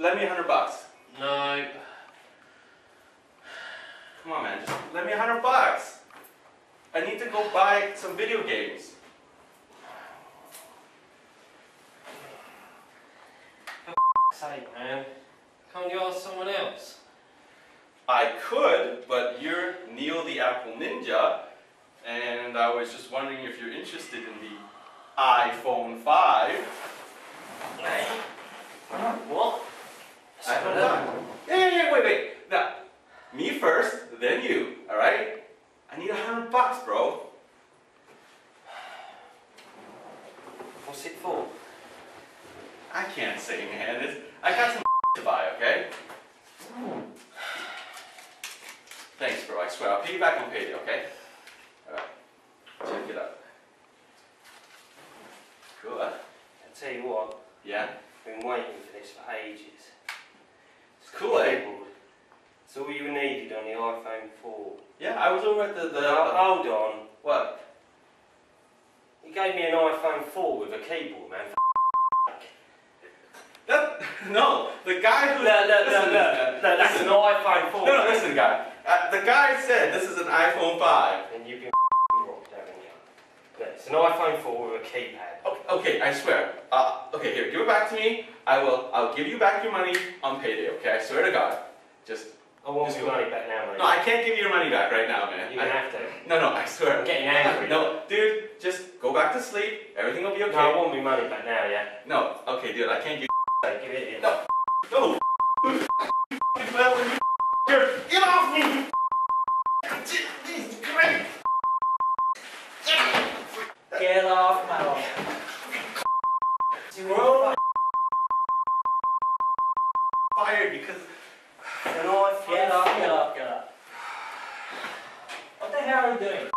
Let me $100. No. Come on, man. Just let me $100. I need to go buy some video games. For f***'s sake, man. Can't you ask someone else? I could, but you're Neil the Apple Ninja, and I was just wondering if you're interested in the iPhone 5. What? iPhone 5. Yeah, wait. Now, me first, then you, alright? I need $100, bro. What's it for? I can't say, man. I got some to buy, okay? Thanks, bro, I swear. I'll pay you back on payday, okay? Alright. Check it out. Cool, huh? I tell you what. Yeah? I've been waiting for this for ages. It's cool, eh? It's all you needed on the iPhone 4. Yeah, I was over at the... Hold on. What? You gave me an iPhone 4 with a keyboard, man. That, no, the guy who... No, that's an iPhone 4. No, listen, guy. The guy said this is an iPhone 5. And you've been rocked, haven't you? No, it's an iPhone 4 with a keypad. Okay, I swear. Okay, here, give it back to me. I'll give you back your money on payday, okay? I swear to God. I want your money back now, mate. No, I can't give you your money back right now, man. You're gonna have to. No, I swear. I'm getting angry. No, dude, just go back to sleep. Everything will be okay. No, I want my money back now, yeah? No, okay, dude, I can't give you. Give it in. No. Get off me! Get off my life. Bro, fired because... Get off, get up. What the hell are you doing?